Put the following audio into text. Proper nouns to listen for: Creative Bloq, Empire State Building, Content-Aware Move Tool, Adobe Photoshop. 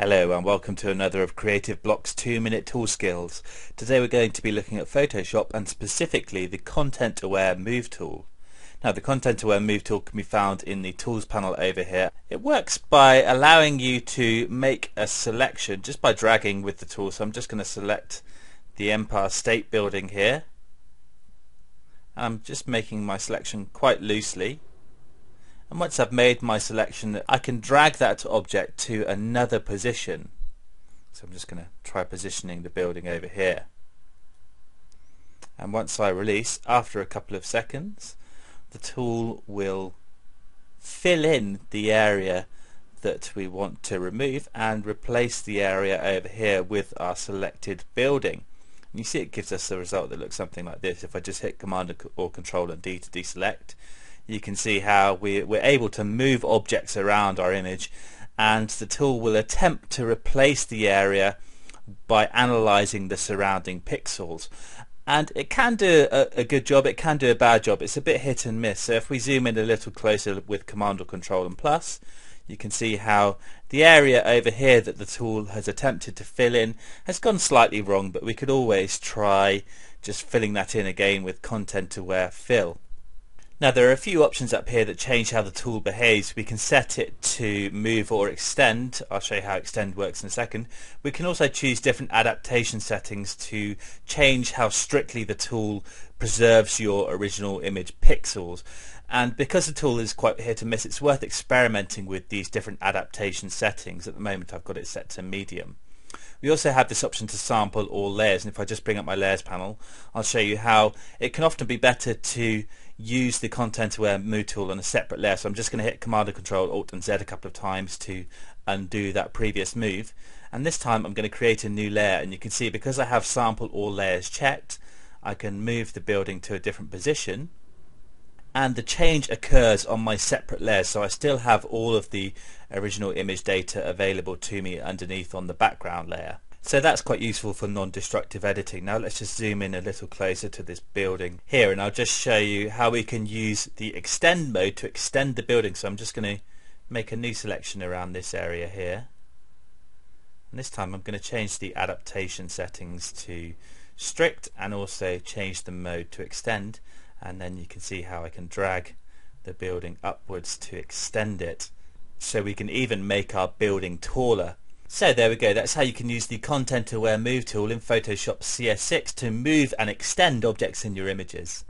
Hello and welcome to another of Creative Bloq's 2-minute tool skills. Today we're going to be looking at Photoshop and specifically the Content-Aware Move Tool. Now the Content-Aware Move Tool can be found in the Tools panel over here. It works by allowing you to make a selection just by dragging with the tool. So I'm just going to select the Empire State Building here. I'm just making my selection quite loosely. And once I've made my selection, I can drag that object to another position. So I'm just going to try positioning the building over here. And once I release, after a couple of seconds, the tool will fill in the area that we want to remove and replace the area over here with our selected building. And you see it gives us a result that looks something like this. If I just hit Command or Control and D to deselect, you can see how we're able to move objects around our image, and the tool will attempt to replace the area by analysing the surrounding pixels. And it can do a good job, it can do a bad job. It's a bit hit and miss. So if we zoom in a little closer with Command or Control and plus, you can see how the area over here that the tool has attempted to fill in has gone slightly wrong, but we could always try just filling that in again with Content-Aware Fill. Now there are a few options up here that change how the tool behaves. We can set it to move or extend. I'll show you how extend works in a second. We can also choose different adaptation settings to change how strictly the tool preserves your original image pixels. And because the tool is quite hit and miss, it's worth experimenting with these different adaptation settings. At the moment I've got it set to medium. We also have this option to sample all layers, and if I just bring up my layers panel, I'll show you how it can often be better to use the Content-Aware Move Tool on a separate layer. So I'm just going to hit Command and Control, Alt and Z a couple of times to undo that previous move, and this time I'm going to create a new layer, and you can see because I have sample all layers checked, I can move the building to a different position and the change occurs on my separate layer, so I still have all of the original image data available to me underneath on the background layer. So that's quite useful for non-destructive editing. Now let's just zoom in a little closer to this building here, and I'll just show you how we can use the extend mode to extend the building. So I'm just going to make a new selection around this area here, and this time I'm going to change the adaptation settings to strict and also change the mode to extend, and then you can see how I can drag the building upwards to extend it, so we can even make our building taller. So there we go, that's how you can use the Content-Aware Move Tool in Photoshop CS6 to move and extend objects in your images.